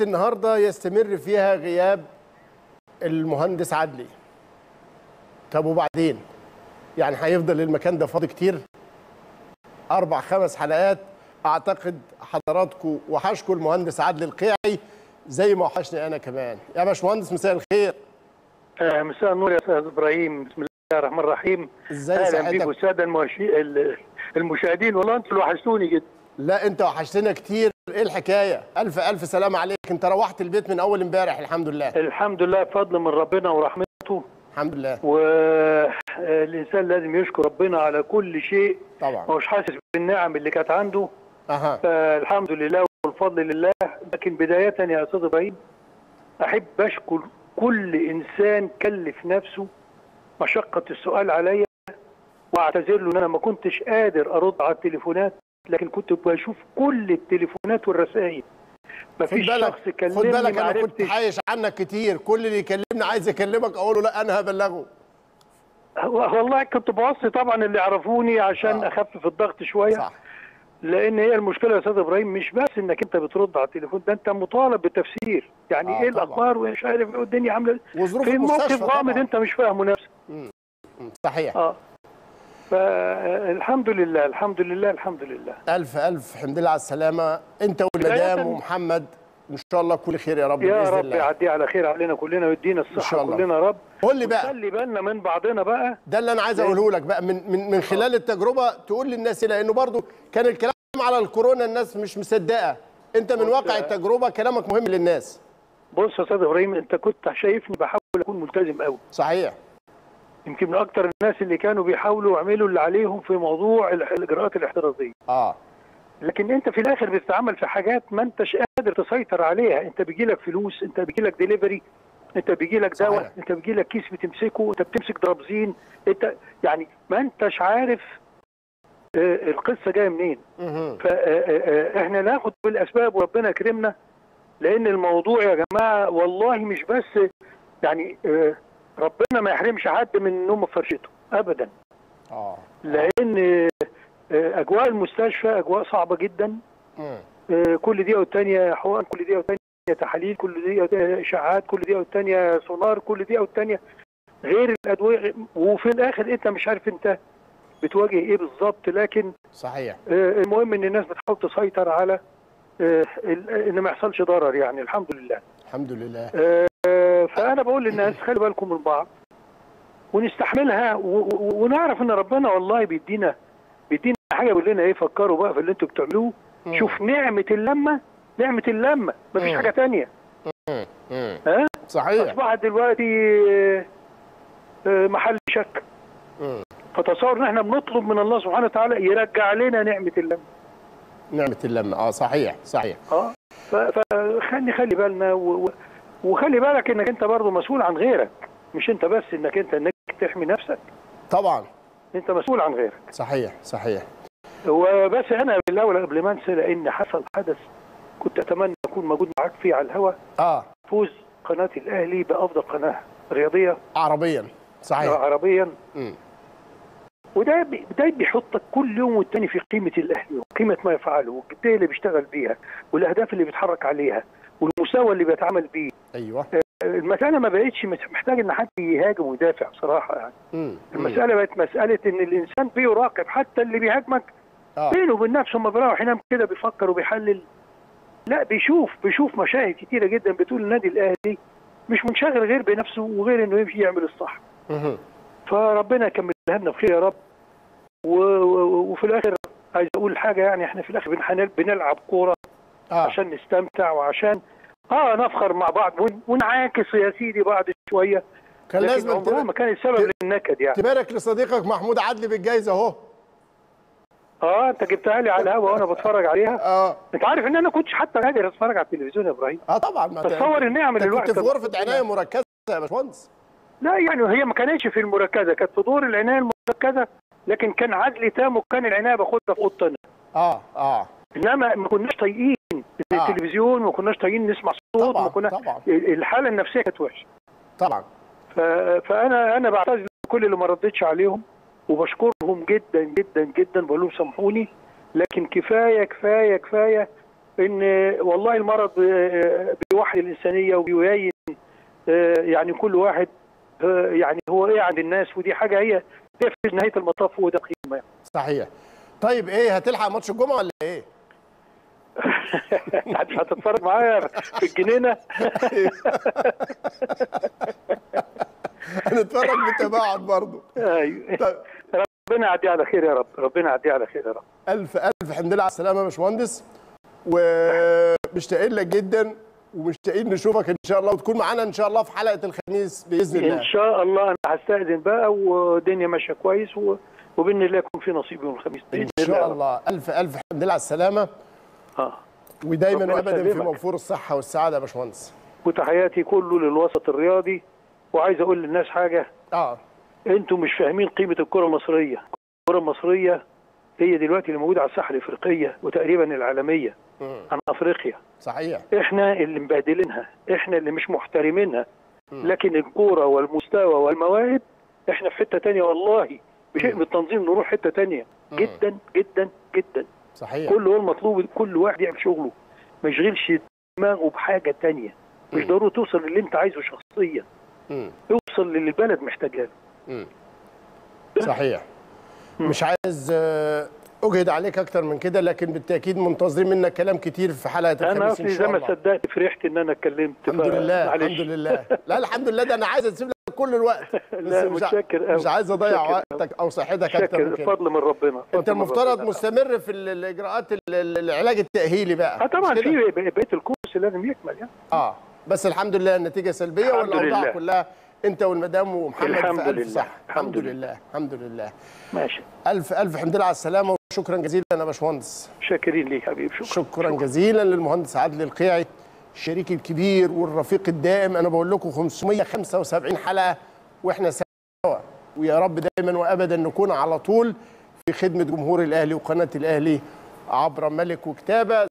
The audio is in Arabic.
النهارده يستمر فيها غياب المهندس عدلي. طب وبعدين؟ يعني هيفضل المكان ده فاضي كتير؟ 4-5 حلقات اعتقد حضراتكم وحشكوا المهندس عدلي القيعي زي ما وحشني انا كمان. يا باشمهندس مساء الخير. مساء النور يا استاذ ابراهيم، بسم الله الرحمن الرحيم. ازاي سعادتك؟ اهلا بيكم الساده المشاهدين، والله انتوا اللي وحشتوني جدا. لا انت وحشتنا كتير، ايه الحكايه؟ الف سلام عليك، انت روحت البيت من اول امبارح؟ الحمد لله الحمد لله، بفضل من ربنا ورحمته الحمد لله. والانسان لازم يشكر ربنا على كل شيء طبعا، مش حاسس بالنعم اللي كانت عنده. فالحمد لله والفضل لله. لكن بدايه يا استاذ ابراهيم احب اشكر كل انسان كلف نفسه مشقه السؤال عليا، واعتذر له ان انا ما كنتش قادر ارد على التليفونات، لكن كنت بشوف كل التليفونات والرسائل. مفيش شخص كلمني، خد بالك انا كنت حايش عنك كتير، كل اللي يكلمني عايز يكلمك اقول له لا انا هبلغه. والله كنت بوصي طبعا اللي يعرفوني عشان اخفف الضغط شويه. صح. لان هي المشكله يا استاذ ابراهيم مش بس انك انت بترد على التليفون، ده انت مطالب بالتفسير، يعني ايه الاخبار ومش عارف ايه والدنيا عامله وظروف في موقف غامض انت مش فاهمه نفسك. صحيح. فالحمد لله الحمد لله الحمد لله. الف حمد لله على السلامه، انت والمدام ومحمد ان شاء الله كل خير يا رب باذن الله. يا رب يعدي على خير علينا كلنا ويدينا الصحه كلنا يا رب. قول لي بقى، خلي بالنا من بعضنا بقى، ده اللي انا عايز اقوله لك بقى من خلال التجربه، تقول للناس لانه برضو كان الكلام على الكورونا الناس مش مصدقه، انت من واقع التجربه كلامك مهم للناس. بص يا استاذ ابراهيم، انت كنت شايفني بحاول اكون ملتزم قوي. صحيح. يمكن من اكتر الناس اللي كانوا بيحاولوا يعملوا اللي عليهم في موضوع الاجراءات الاحترازيه. لكن انت في الاخر بتتعامل في حاجات ما انتش قادر تسيطر عليها، انت بيجيلك فلوس، انت بيجيلك ديليفري، انت بيجيلك دواء، انت بيجيلك كيس بتمسكه، انت بتمسك درابزين، انت يعني ما انتش عارف القصه جايه منين. فاحنا ناخد بالاسباب وربنا كرمنا، لان الموضوع يا جماعه والله مش بس يعني ربنا ما يحرمش حد من نومه في فرشته ابدا. لان اجواء المستشفى اجواء صعبه جدا. كل دقيقه والثانيه حقن، كل دقيقه والثانيه تحاليل، كل دقيقه والثانيه اشعاعات، كل دقيقه والثانيه سونار، كل دقيقه والثانيه غير الادويه، وفي الاخر انت مش عارف انت بتواجه ايه بالظبط. لكن صحيح المهم ان الناس بتحاول تسيطر على ان ما يحصلش ضرر، يعني الحمد لله الحمد لله. فأنا بقول للناس خلوا بالكم من بعض ونستحملها ونعرف إن ربنا والله بيدينا حاجة، بيقول لنا إيه، فكروا بقى في اللي أنتوا بتعملوه. شوف نعمة اللمة، نعمة اللمة، مفيش حاجة تانية. ها؟ صحيح. أصبحت دلوقتي محل شك. فتصور إن إحنا بنطلب من الله سبحانه وتعالى يرجع لنا نعمة اللمة. نعمة اللمة، صحيح صحيح. فخلي بالنا وخلي بالك انك انت برضه مسؤول عن غيرك، مش انت بس انك تحمي نفسك. طبعا. انت مسؤول عن غيرك. صحيح صحيح. وبس انا بالاول قبل ما انسى، لان حصل حدث كنت اتمنى اكون موجود معاك فيه على الهواء. فوز قناه الاهلي بافضل قناه رياضيه عربيا. صحيح. عربيا. وده بيحطك كل يوم والتاني في قيمه الاهلي وقيمه ما يفعله والجديه اللي بيشتغل بيها والاهداف اللي بيتحرك عليها والمستوى اللي بيتعامل بيه. ايوه. المساله ما بقتش محتاج ان حد يهاجم ويدافع بصراحه، يعني المساله بقت مساله ان الانسان بيراقب حتى اللي بيهاجمك بينه وبين نفسه، ما بيروح ينام كده بيفكر وبيحلل، لا بيشوف مشاهد كتيره جدا بتقول النادي الاهلي مش منشغل غير بنفسه وغير انه يمشي يعمل الصح. فربنا يكملها لنا بخير يا رب. وفي الاخر عايز اقول حاجه، يعني احنا في الاخر بنلعب كوره عشان نستمتع وعشان نفخر مع بعض ونعاكس يا سيدي بعض شويه، كان لازم عمرها ما كان السبب للنكد. يعني تبارك لصديقك محمود عدلي بالجايزه اهو. انت جبتها لي على الهوا وانا بتفرج عليها. انت عارف ان انا كنتش حتى قادر اتفرج على التلفزيون يا ابراهيم. طبعا. تصور اني اعمل الوقت كنت في غرفه عنايه مركزه يا باشمهندس. لا يعني هي ما كانتش في المركزه، كانت في دور العنايه المركزه، لكن كان عدلي تام وكان العنايه باخدها في اوضتنا. انما ما كناش طايقين التلفزيون، ما كناش طايقين نسمع صوت، ما كناش، الحاله النفسيه كانت وحشه طبعا. فانا بعتذر لكل اللي ما ردتش عليهم وبشكرهم جدا جدا جدا، بقول لهم سامحوني، لكن كفايه كفايه كفايه ان والله المرض بيوحد الانسانيه وبيبين يعني كل واحد يعني هو ايه عند الناس، ودي حاجه هي في نهايه المطاف وده قيمه يعني. صحيح. طيب ايه هتلحق ماتش الجمعه ولا ايه؟ هتتفرج معايا في الجنينه؟ هنتفرج بتباعد برضه. ايوه. طيب. ربنا يعدي على خير يا رب، ربنا يعدي على خير يا رب. الف حمد لله على السلامه يا باشمهندس، ومشتاقين لك جدا ومشتاقين نشوفك ان شاء الله، وتكون معانا ان شاء الله في حلقه الخميس باذن الله. ان شاء الله انا هستأذن بقى، والدنيا ماشيه كويس وباذن الله يكون في نصيب يوم الخميس باذن الله. ان شاء الله. الف حمد لله على السلامه. ودايما وابدا في موفور الصحه والسعاده يا باشمهندس. وتحياتي كله للوسط الرياضي، وعايز اقول للناس حاجه. انتوا مش فاهمين قيمه الكره المصريه. الكره المصريه هي دلوقتي اللي موجوده على الساحه الافريقيه وتقريبا العالميه عن افريقيا. صحيح. احنا اللي مبهدلينها، احنا اللي مش محترمينها. لكن الكوره والمستوى والمواهب احنا في حته ثانيه والله، بشيء من التنظيم نروح حته ثانيه جدا جدا جدا. صحيح. كل هو المطلوب كل واحد يعمل شغله، ما يشغلش دماغه بحاجه ثانيه، مش ضروري توصل للي انت عايزه شخصيا. اوصل للي البلد محتاجاه. صحيح. مش عايز اجهد عليك اكتر من كده، لكن بالتاكيد منتظرين منك كلام كتير في حلقه الخميس ان شاء الله. انا زي ما صدقت فرحت ان انا اتكلمت. الحمد لله معلش. الحمد لله. لا الحمد لله، ده انا عايز اسيب لك كل الوقت بس مش عايز اضيع وقتك او صحتك اكتر من كده. فضل من ربنا. انت المفترض مستمر في الاجراءات العلاج التاهيلي بقى. طبعا في بقيه الكورس لازم يكمل يعني. بس الحمد لله النتيجه سلبيه والاوضاع كلها انت والمدام ومحمد في ألف صحة. الحمد لله. الحمد لله. ماشي. ألف حمد لله على السلامة، وشكرا جزيلا يا باشمهندس. شاكرين ليك حبيبي. شكرا جزيلا للمهندس عدلي القيعي، الشريك الكبير والرفيق الدائم. أنا بقول لكم 575 حلقة وإحنا سوا، ويا رب دايما وأبدا نكون على طول في خدمة جمهور الأهلي وقناة الأهلي عبر ملك وكتابة.